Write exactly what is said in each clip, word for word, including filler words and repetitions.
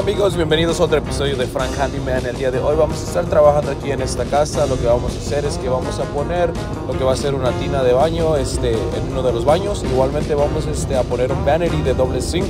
Hola amigos, bienvenidos a otro episodio de Frank El Handyman. El día de hoy vamos a estar trabajando aquí en esta casa. Lo que vamos a hacer es que vamos a poner lo que va a ser una tina de baño este, en uno de los baños. Igualmente vamos este, a poner un vanity de doble sink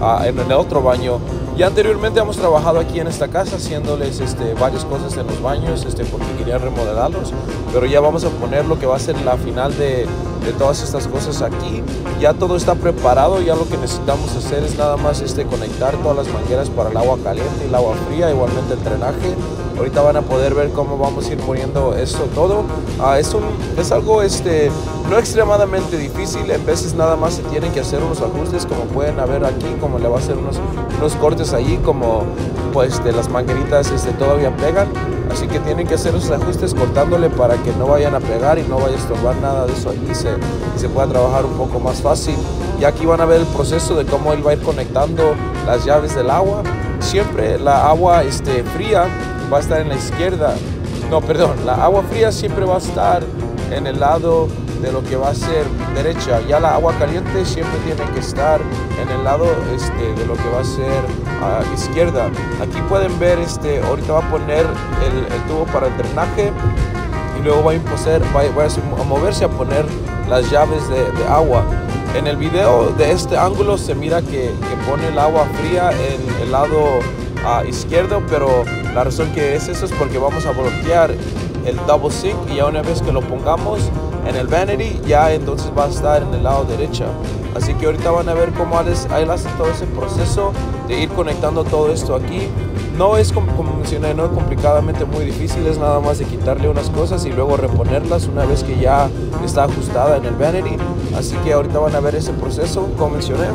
uh, en el otro baño. Ya anteriormente hemos trabajado aquí en esta casa haciéndoles este, varias cosas en los baños este, porque querían remodelarlos. Pero ya vamos a poner lo que va a ser la final de, de todas estas cosas aquí. Ya todo está preparado, ya lo que necesitamos hacer es nada más este, conectar todas las mangueras para el agua caliente y el agua fría, igualmente el drenaje. Ahorita van a poder ver cómo vamos a ir poniendo esto todo. Ah, es, un, es algo este, no extremadamente difícil, en veces nada más se tienen que hacer unos ajustes, como pueden ver aquí, como le va a hacer unos, unos cortes allí, como pues de las mangueritas este, todavía pegan. Así que tienen que hacer esos ajustes cortándole para que no vayan a pegar y no vaya a estorbar nada de eso allí y se, y se pueda trabajar un poco más fácil. Y aquí van a ver el proceso de cómo él va a ir conectando las llaves del agua. Siempre la agua este, fría va a estar en la izquierda. No, perdón, la agua fría siempre va a estar en el lado de lo que va a ser derecha. Ya la agua caliente siempre tiene que estar en el lado este, de lo que va a ser uh, izquierda. Aquí pueden ver, este, ahorita va a poner el, el tubo para el drenaje y luego va a, imposer, va, va a moverse a poner las llaves de, de agua. En el video de este ángulo se mira que, que pone el agua fría en el lado uh, izquierdo, pero la razón que es eso es porque vamos a bloquear el double sink y ya una vez que lo pongamos en el vanity, ya entonces va a estar en el lado derecho. Así que ahorita van a ver cómo él hace todo ese proceso de ir conectando todo esto aquí. No es, como mencioné, no es complicadamente muy difícil, es nada más de quitarle unas cosas y luego reponerlas una vez que ya está ajustada en el vanity. Así que ahorita van a ver ese proceso, como mencioné.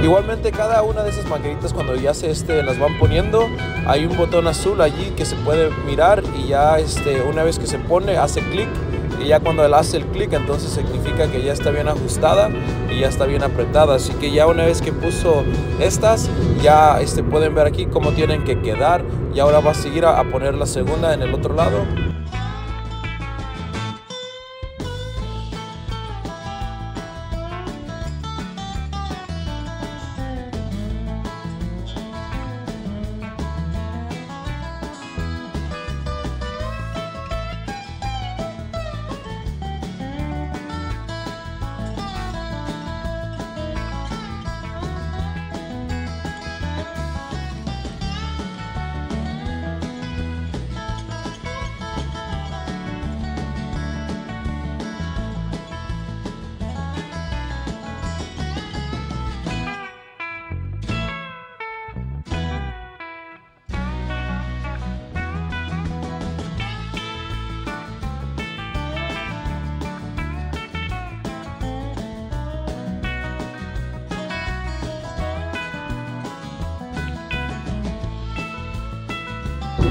Igualmente, cada una de esas mangueritas, cuando ya se este, las van poniendo, hay un botón azul allí que se puede mirar y ya este, una vez que se pone, hace clic, y ya cuando él hace el clic, entonces significa que ya está bien ajustada y ya está bien apretada. Así que ya una vez que puso estas, ya este, pueden ver aquí cómo tienen que quedar, y ahora va a seguir a, a poner la segunda en el otro lado.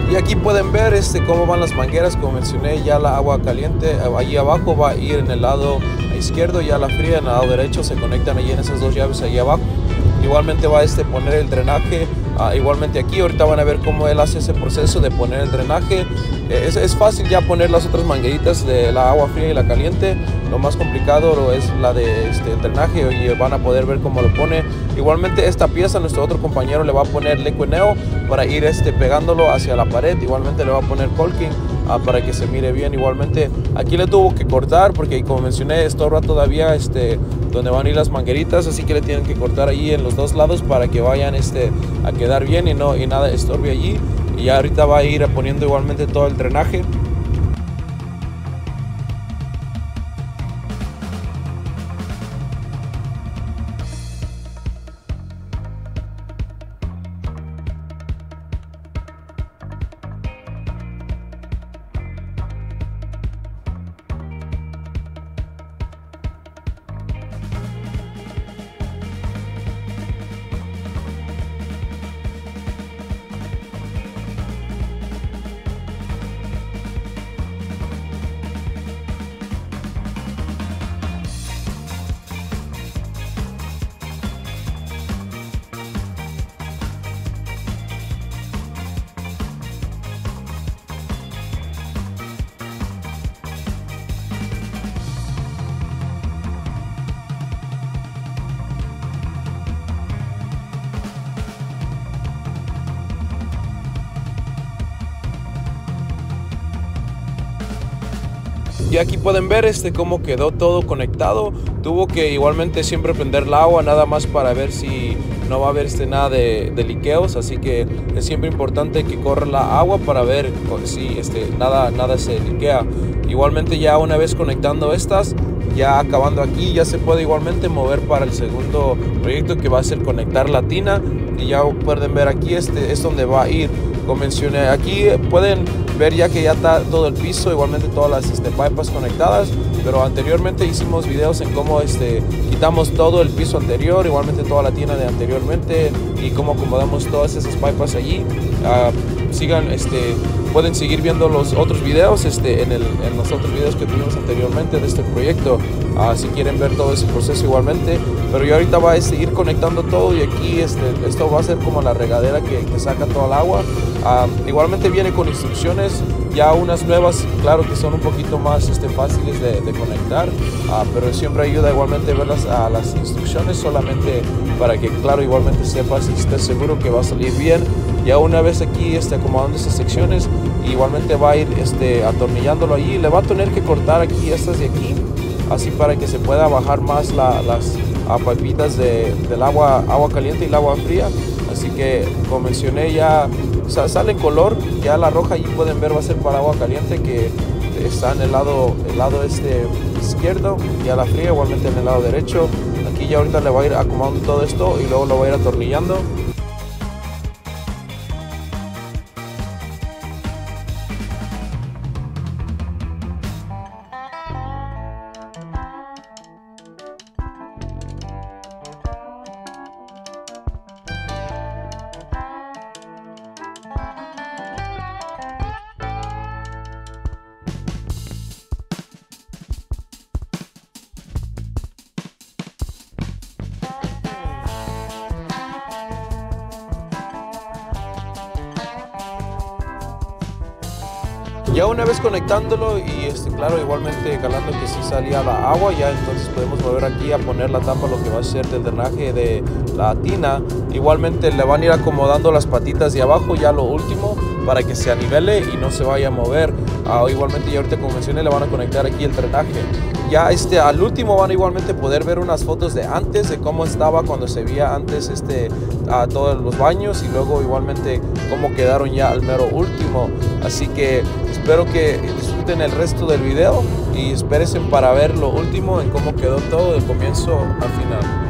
Y aquí pueden ver este, cómo van las mangueras. Como mencioné, ya la agua caliente allí abajo va a ir en el lado izquierdo, ya la fría en el lado derecho, se conectan allí en esas dos llaves allí abajo. Igualmente va a este, poner el drenaje, uh, igualmente aquí. Ahorita van a ver cómo él hace ese proceso de poner el drenaje. Eh, es, es fácil ya poner las otras mangueritas de la agua fría y la caliente. Lo más complicado es la de este, el drenaje, y van a poder ver cómo lo pone. Igualmente esta pieza nuestro otro compañero le va a poner liquid nail para ir este, pegándolo hacia la pared. Igualmente le va a poner caulking. ah, para que se mire bien. Igualmente aquí le tuvo que cortar porque, como mencioné, estorba todavía este, donde van a ir las mangueritas, así que le tienen que cortar ahí en los dos lados para que vayan este, a quedar bien y, no, y nada estorbe allí. Y ya ahorita va a ir poniendo igualmente todo el drenaje. Y aquí pueden ver este cómo quedó todo conectado. Tuvo que igualmente siempre prender el agua, nada más para ver si no va a haber este, nada de, de liqueos. Así que es siempre importante que corra la agua para ver si este, nada, nada se liquea. Igualmente ya una vez conectando estas, ya acabando aquí, ya se puede igualmente mover para el segundo proyecto, que va a ser conectar la tina. Y ya pueden ver aquí, este es donde va a ir. Como mencioné, aquí pueden ver ya que ya está todo el piso, igualmente todas las este, pipas conectadas, pero anteriormente hicimos videos en cómo este, quitamos todo el piso anterior, igualmente toda la tina de anteriormente, y cómo acomodamos todas esas pipas allí. Uh, sigan, este, pueden seguir viendo los otros videos este, en, el, en los otros videos que tuvimos anteriormente de este proyecto, uh, si quieren ver todo ese proceso igualmente. Pero yo ahorita voy a seguir conectando todo, y aquí este, esto va a ser como la regadera que, que saca toda el agua. Uh, igualmente viene con instrucciones, ya unas nuevas, claro que son un poquito más este, fáciles de, de conectar, uh, pero siempre ayuda igualmente verlas a las instrucciones, solamente para que, claro, igualmente sepas y estés seguro que va a salir bien. Ya una vez aquí este, acomodando esas secciones, igualmente va a ir este, atornillándolo allí. Le va a tener que cortar aquí estas de aquí, así para que se pueda bajar más la, las a pipitas de, del agua, agua caliente y el agua fría. Así que, como mencioné, ya sale en color, ya la roja allí pueden ver va a ser para agua caliente, que está en el lado, el lado este izquierdo, y a la fría igualmente en el lado derecho. Aquí ya ahorita le voy a ir acomodando todo esto y luego lo voy a ir atornillando. Ya una vez conectándolo y este, claro, igualmente calando que sí salía la agua, ya entonces podemos mover aquí a poner la tapa, lo que va a ser del drenaje de la tina. Igualmente le van a ir acomodando las patitas de abajo, ya lo último, para que se anivele y no se vaya a mover. Ah, igualmente ya ahorita, como mencioné, le van a conectar aquí el drenaje. Ya este, al último van a igualmente poder ver unas fotos de antes, de cómo estaba cuando se veía antes este, a todos los baños, y luego igualmente cómo quedaron ya al mero último. Así que espero que disfruten el resto del video y espérense para ver lo último en cómo quedó todo del comienzo al final.